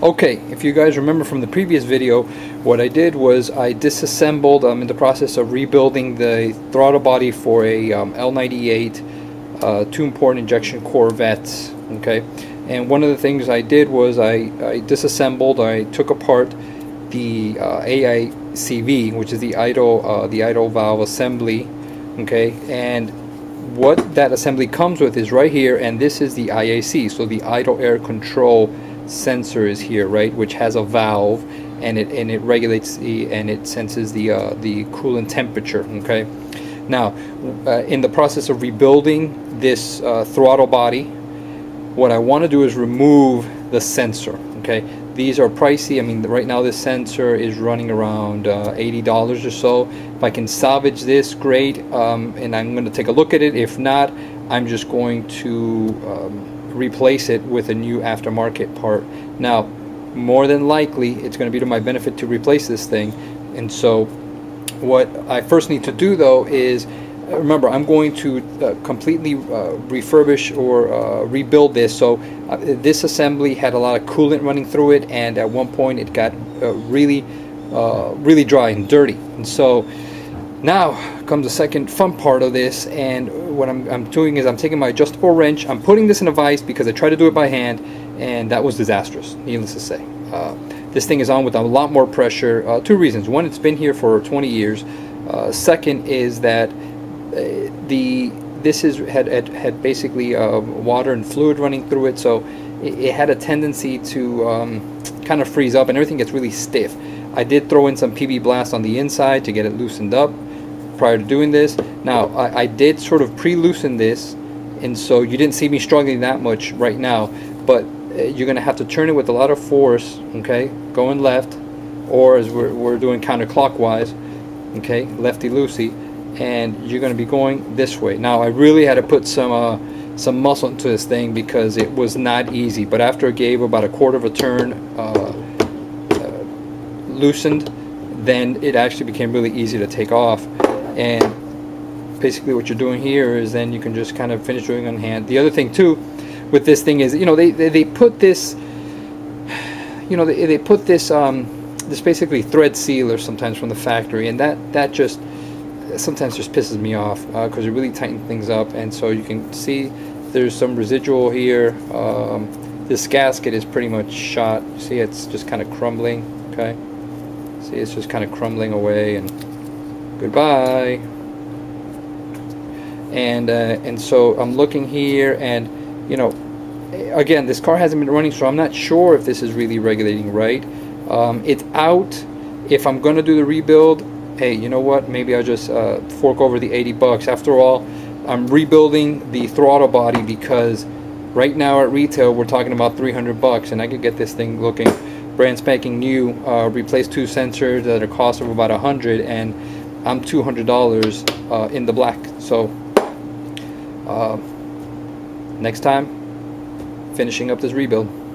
Okay, if you guys remember from the previous video, what I did was I disassembled, I'm in the process of rebuilding the throttle body for a L98 Tuned Port injection Corvette, okay? And one of the things I did was I disassembled, I took apart the IACV, which is the idle valve assembly, okay? And what that assembly comes with is right here, and this is the IAC, so the idle air control sensor is here, right, which has a valve, and it regulates and it senses the coolant temperature. Okay, now in the process of rebuilding this throttle body, what I want to do is remove the sensor. Okay, these are pricey. I mean, right now this sensor is running around $80 or so. If I can salvage this, great, and I'm going to take a look at it. If not, I'm just going to replace it with a new aftermarket part. Now, more than likely, it's going to be to my benefit to replace this thing. And so what I first need to do, though, is remember, I'm going to completely refurbish or rebuild this. So this assembly had a lot of coolant running through it, and at one point it got really dry and dirty. And so now comes the second fun part of this, and what I'm doing is I'm taking my adjustable wrench, I'm putting this in a vise because I tried to do it by hand, and that was disastrous, needless to say. This thing is on with a lot more pressure. Two reasons. One, it's been here for 20 years. Second is that this had basically water and fluid running through it, so it had a tendency to kind of freeze up, and everything gets really stiff. I did throw in some PB blast on the inside to get it loosened up prior to doing this. Now, I did sort of pre-loosen this, and so you didn't see me struggling that much right now, but you're going to have to turn it with a lot of force, okay, going left, or as we're doing counterclockwise, okay, lefty-loosey, and you're going to be going this way. Now, I really had to put some muscle into this thing because it was not easy, but after it gave about a quarter of a turn loosened, then it actually became really easy to take off. And basically what you're doing here is then you can just kind of finish doing on hand. The other thing too with this thing is, you know, they put this, you know, they put this this basically thread sealer sometimes from the factory, and that just sometimes just pisses me off because it really tightens things up. And so you can see there's some residual here. This gasket is pretty much shot. You see it's just kind of crumbling. Okay, see it's just kind of crumbling away and goodbye. And so I'm looking here, and you know, again, this car hasn't been running, so I'm not sure if this is really regulating right. It's out. If I'm gonna do the rebuild, hey, you know what, maybe I'll just fork over the $80. After all, I'm rebuilding the throttle body because right now at retail we're talking about $300, and I could get this thing looking brand spanking new, replace two sensors at a cost of about $100, and I'm $200 in the black. So next time, finishing up this rebuild.